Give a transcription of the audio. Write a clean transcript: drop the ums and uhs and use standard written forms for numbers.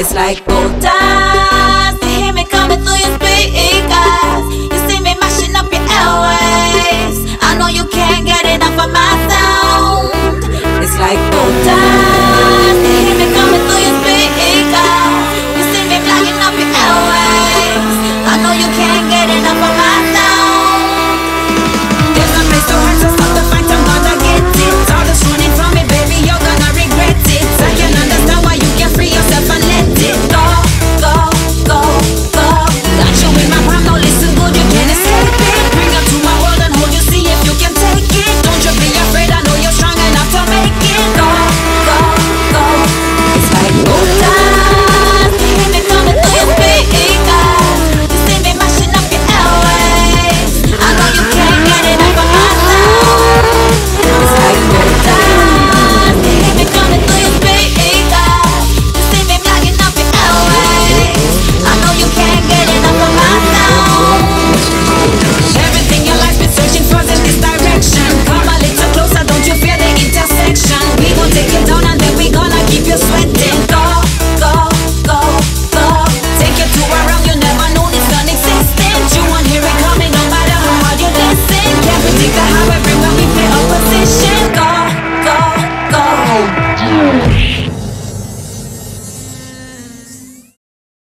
It's like old times. You hear me coming through your speakers. You see me mashing up your airways. I know you can't get enough of my sound. It's like old times.